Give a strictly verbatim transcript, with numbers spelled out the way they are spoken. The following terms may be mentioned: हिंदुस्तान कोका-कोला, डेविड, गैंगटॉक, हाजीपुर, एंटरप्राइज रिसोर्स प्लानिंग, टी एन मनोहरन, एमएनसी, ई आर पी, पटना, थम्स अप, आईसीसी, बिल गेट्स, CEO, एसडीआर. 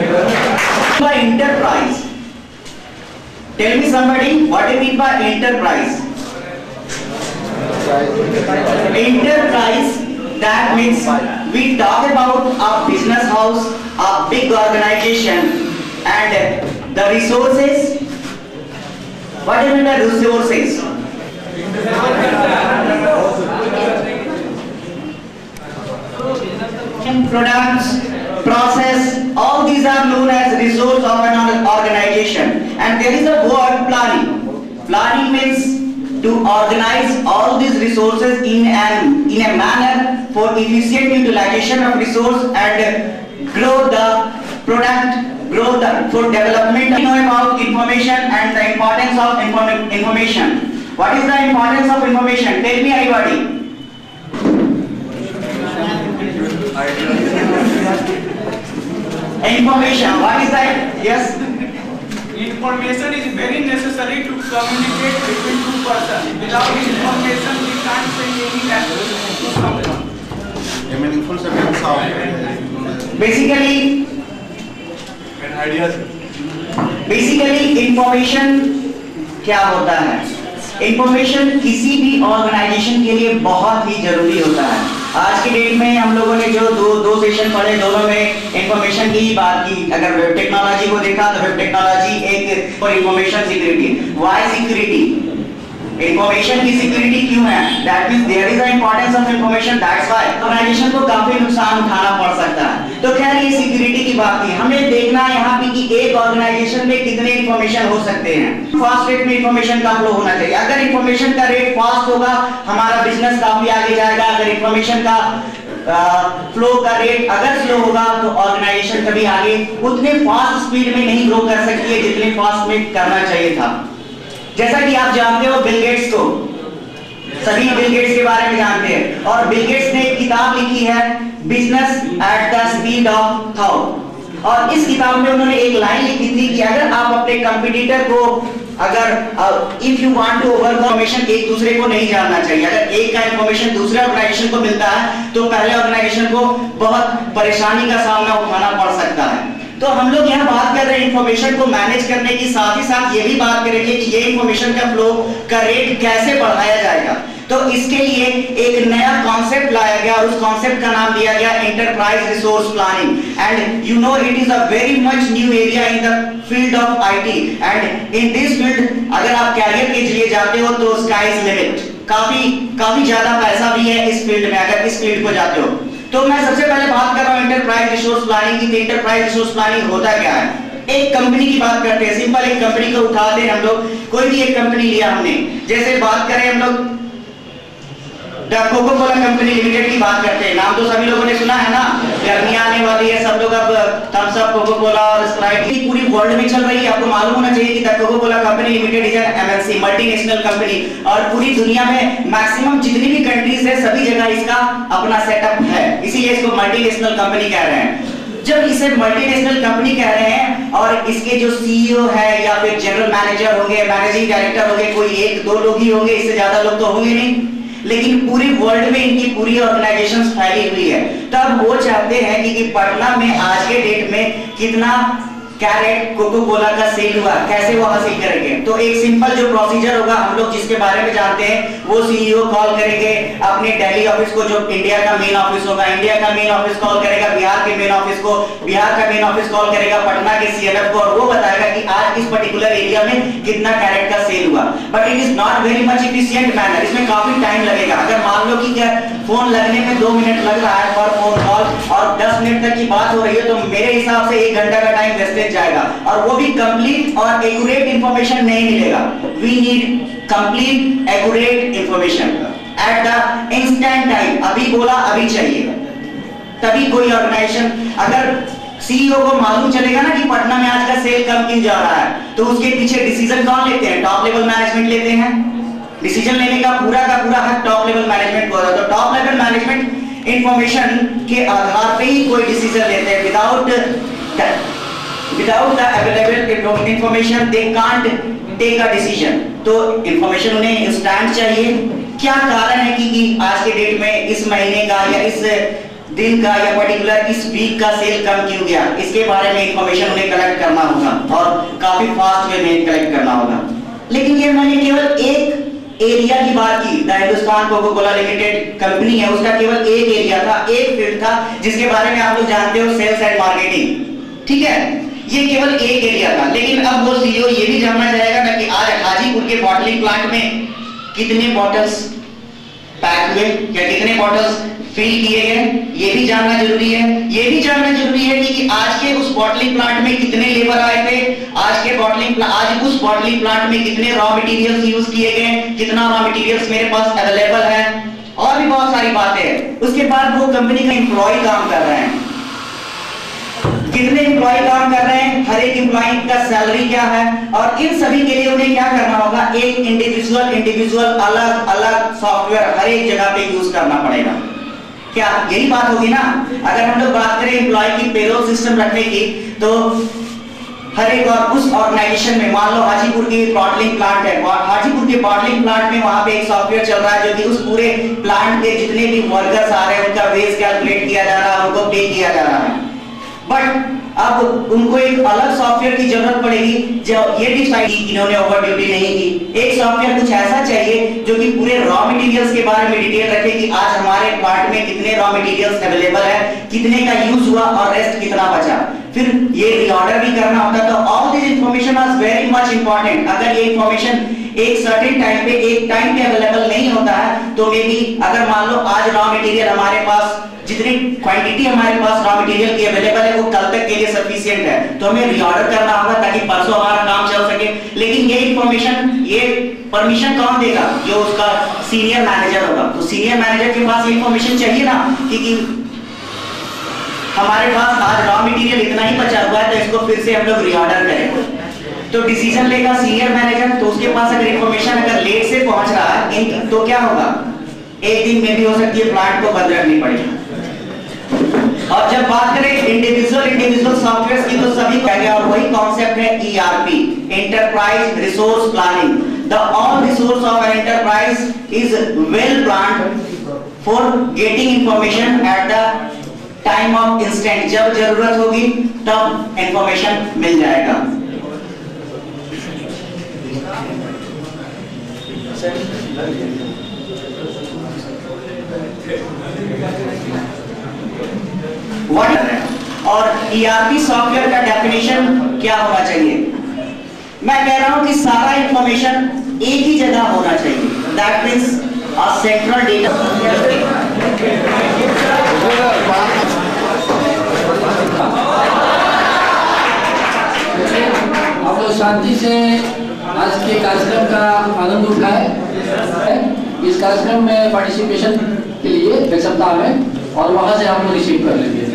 Yes, by enterprise. Tell me somebody, what do you mean by enterprise? Enterprise, that means we talk about a business house, a big organization, and the resources. What do you mean by resources? Products, process, all these are known as resource of an organization. And there is a word planning. Planning means to organize all these resources in an in a manner for efficient utilization of resource and grow the product, grow the for development. We know about information and the importance of inform information. What is the importance of information? Tell me, everybody. Information, what is that? Yes? Information is very necessary to communicate between two persons. Without information, we can't say any language to someone. A meaningful sentence of... Basically... An idea. Basically, information... क्या होता है? Information किसी भी organization के लिए बहुत ही जरूरी होता है. आज की डेट में हम लोगों ने जो दो दो सेशन पढ़े, दोनों में इंफॉर्मेशन की बात की. अगर वेब टेक्नोलॉजी को देखा तो वेब टेक्नोलॉजी एक और information security. Why security? Information की सिक्योरिटी क्यों है? That means there is a importance of information. That's why organisation को काफी नुकसान उठाना पड़ सकता है. तो खैर ये सिक्योरिटी की बात थी. हमें देखना यहाँ पे कि एक ऑर्गेनाइजेशन में कितने इंफॉर्मेशन हो सकते हैं. फास्ट रेट में इंफॉर्मेशन का फ्लो होना चाहिए. अगर इंफॉर्मेशन का रेट फास्ट होगा हमारा बिजनेस काफी आगे जाएगा. अगर इंफॉर्मेशन का फ्लो का रेट अगर स्लो होगा तो ऑर्गेनाइजेशन कभी आगे उतने फास्ट स्पीड में नहीं ग्रो कर सकती है जितने फास्ट में करना चाहिए था. जैसा कि आप जानते हो बिल गेट्स को, सभी बिल गेट्स के बारे में जानते हैं. और बिल गेट्स ने एक किताब लिखी है business at the speed of thought. और इस किताब में उन्होंने एक लाइन लिखी थी कि अगर आप अपने कंपटीटर को अगर if you want to overcome information एक दूसरे को नहीं जानना चाहिए. अगर एक का इंफॉर्मेशन दूसरे ऑर्गेनाइजेशन को मिलता है तो पहले ऑर्गेनाइजेशन को बहुत परेशानी का सामना उठाना पड़ सकता है. तो हम लोग यहाँ बात कर रहे हैं इंफॉर्मेशन को मैनेज करने की, साथ ही साथ ये भी बात करेंगे कि ये इंफॉर्मेशन का फ्लो का रेट कैसे बढ़ाया जाएगा. तो इसके लिए एक नया कॉन्सेप्ट लाया गया और उस कॉन्सेप्ट का नाम दिया गया एंटरप्राइज रिसोर्स प्लानिंग. And you know it is a very much new area in the field of IT. And in this field अगर आप कैरियर के लिए जाते हो तो स्काई इज लिमिट. काफी काफी ज्यादा पैसा भी है इस फील्ड में अगर इस फील्ड को जाते हो. तो मैं सबसे पहले बात कर रहा हूँ एंटरप्राइज रिसोर्स प्लानिंग की. एंटरप्राइज रिसोर्स प्लानिंग होता क्या है? एक कंपनी की बात करते हैं. सिंपल एक कंपनी को उठाते हैं हम लोग. कोई भी एक कंपनी लिया हमने. जैसे बात करें हम लोग कोका-कोला कंपनी लिमिटेड की बात करते हैं. नाम तो सभी लोगों ने सुना है ना. गर्मी आने वाली है, सब लोग अब थम्स अप, कोका-कोला और स्प्राइट पूरी वर्ल्ड में चल रही है. आपको मालूम होना चाहिए कि Coca Cola company limited is an एमएनसी, multinational company. और पूरी दुनिया में मैक्सिमम जितनी भी कंट्रीज है सभी जगह इसका अपना सेटअप है. इसीलिए इसको मल्टीनेशनल कंपनी कह रहे हैं. जब इसे मल्टीनेशनल कंपनी कह रहे हैं और इसके जो सीईओ है या फिर जनरल मैनेजर होंगे, मैनेजिंग डायरेक्टर होंगे, कोई एक दो लोग ही होंगे, इससे ज्यादा लोग तो होंगे नहीं. लेकिन पूरे वर्ल्ड में इनकी पूरी ऑर्गेनाइजेशंस फैली हुई है. तब वो चाहते हैं कि, कि पटना में आज के डेट में कितना कैरेट कोका-कोला का सेल हुआ, कैसे वो हासिल करेंगे. तो एक सिंपल जो प्रोसीजर होगा हम लोग जिसके बारे में जानते हैं वो सीईओ कॉल करेंगे अपने दिल्ली ऑफिस को, जो इंडिया का मेन ऑफिस होगा, इंडिया का मेन ऑफिस कॉल करेगा, बिहार के मेन ऑफिस को, बिहार का मेन ऑफिस कॉल करेगा पटना के सीएलएफ को. और वो बताएगा कि आज इस पर्टिकुलर एरिया में कितना कैरेट का सेल हुआ. But it is not very much efficient manner. इसमें काफी टाइम लगेगा. अगर मान लो कि फोन लगने में दो मिनट लग रहा है पर फोन कॉल और दस मिनट तक की बात हो रही है तो मेरे हिसाब से एक घंटा का टाइम वेस्ट जाएगा और वो भी कंप्लीट और एक्यूरेट इंफॉर्मेशन नहीं मिलेगा. We need complete accurate information at the instant time. अभी बोला अभी चाहिए. तभी कोई ऑर्गेनाइजेशन, अगर सीईओ को मालूम चलेगा ना कि पटना में आज का सेल कम क्यों जा रहा है तो उसके पीछे डिसीजन कौन लेते हैं? टॉप लेवल मैनेजमेंट लेते हैं. डिसीजन लेने का पूरा का पूरा हक टॉप लेवल मैनेजमेंट को. तो टॉप लेवल मैनेजमेंट इंफॉर्मेशन के आधार पर ही कोई डिसीजन लेते हैं. Without Without the available information, they can't take a decision. तो information उन्हें instant चाहिए. क्या कारण है कि, कि आज के डेट में इस महीने का या इस दिन का या पर्टिकुलर इस वीक का सेल कम क्यों गया, इसके बारे में इंफॉर्मेशन उन्हें कलेक्ट करना होगा और काफी फास्ट वे में कलेक्ट करना होगा। लेकिन ये मैंने केवल एक एरिया की बात की, the हिंदुस्तान कोका-कोला limited company है, उसका केवल एक एरिया था, एक फील्ड था, जिसके बारे में आप लोग जानते हो, सेल्स एंड मार्केटिंग, ठीक है, ये केवल एक एरिया था। लेकिन अब वो सीईओ ये भी जानना चाहेगा कि आज हाजीपुर के बॉटलिंग प्लांट में कितने बॉटल्स पैक हुए या कितने बॉटल्स फिल किए गए, ये भी जानना जरूरी है। ये भी जानना जरूरी है कि आज के उस बॉटलिंग प्लांट में कितने लेबर आए थे, आज के बॉटलिंग आज उस बॉटलिंग प्लांट में कितने रॉ मटेरियल्स यूज किए गए, कितना रॉ मटेरियल्स मेरे पास अवेलेबल है, और भी बहुत सारी बातें हैं। उसके बाद वो कंपनी का एम्प्लॉय काम कर रहे हैं, कितने एम्प्लॉय काम कर रहे हैं, हर एक एम्प्लॉय का सैलरी क्या है, और इन सभी के लिए उन्हें क्या करना होगा, एक इंडिविजुअल इंडिविजुअल अलग अलग सॉफ्टवेयर हर एक जगह पे यूज करना पड़ेगा। क्या यही बात होगी ना? अगर हम लोग बात करें एम्प्लॉय की पेरोल सिस्टम रखने की, तो हर एक और उस ऑर्गेनाइजेशन में, मान लो हाजीपुर के बॉटलिंग प्लांट है, हाजीपुर के बॉटलिंग प्लांट में वहां पे एक सॉफ्टवेयर चल रहा है जो कि उस पूरे प्लांट के जितने भी वर्कर्स आ रहे हैं उनका वेज कैलकुलेट किया जा रहा है, उनको पे किया जा रहा है। बट अब उनको एक अलग सॉफ्टवेयर की जरूरत पड़ेगी जो ये डिसाइड कि इन्होंने ओवर ड्यूटी नहीं की। एक सॉफ्टवेयर कुछ ऐसा चाहिए जो कि पूरे रॉ मटेरियल्स के बारे में डिटेल रखे कि आज हमारे प्लांट में कितने रॉ मटेरियल्स अवेलेबल है, कितने का यूज हुआ और रेस्ट कितना बचा। फिर ये रीऑर्डर भी करना होता है। तो all this information are very much important. अगर ये इंफॉर्मेशन एक सर्टेन टाइम पे एक टाइम पे अवेलेबल नहीं होता है, तो मे बी अगर मान लो आज रॉ मटेरियल हमारे पास जितनी क्वांटिटी हमारे पास रॉ मटेरियल की अवेलेबल है वो कल तक के लिए सफिशिएंट है, तो हमें रीऑर्डर करना होगा ताकि परसों हमारा काम चल सके। लेकिन ये इंफॉर्मेशन, ये परमिशन कौन देगा? जो उसका सीनियर मैनेजर होगा। तो सीनियर मैनेजर के पास इंफॉर्मेशन चाहिए ना कि, कि हमारे पास आज रॉ मटेरियल इतना ही बचा हुआ है, तो इसको फिर से हम लोग रीऑर्डर करें। तो डिसीजन लेगा सीनियर मैनेजर, तो उसके पास अगर इंफॉर्मेशन अगर लेट से पहुंच रहा है तो क्या होगा, एक दिन में भी हो सकती है प्लांट को बंद रखनी पड़ेगी। और जब बात करें इंडिविजुअल इंडिविजुअल सॉफ्टवेयर की, तो सभी कहेंगे, और वही कॉन्सेप्ट है ई आर पी, एंटरप्राइज रिसोर्स प्लानिंग। The all resource of an enterprise is well planned for getting information at the time of instant. जब जरूरत होगी तब इंफॉर्मेशन मिल जाएगा। और ई आर पी सॉफ्टवेयर का डेफिनेशन क्या होना चाहिए? मैं कह रहा हूं कि सारा इंफॉर्मेशन एक ही जगह होना चाहिए। That means a central data. आप लोग शांति से आज के कार्यक्रम का आनंद उठाए। इस कार्यक्रम में पार्टिसिपेशन के लिए सप्ताह में और वहां से आपको रिसीव कर लेंगे।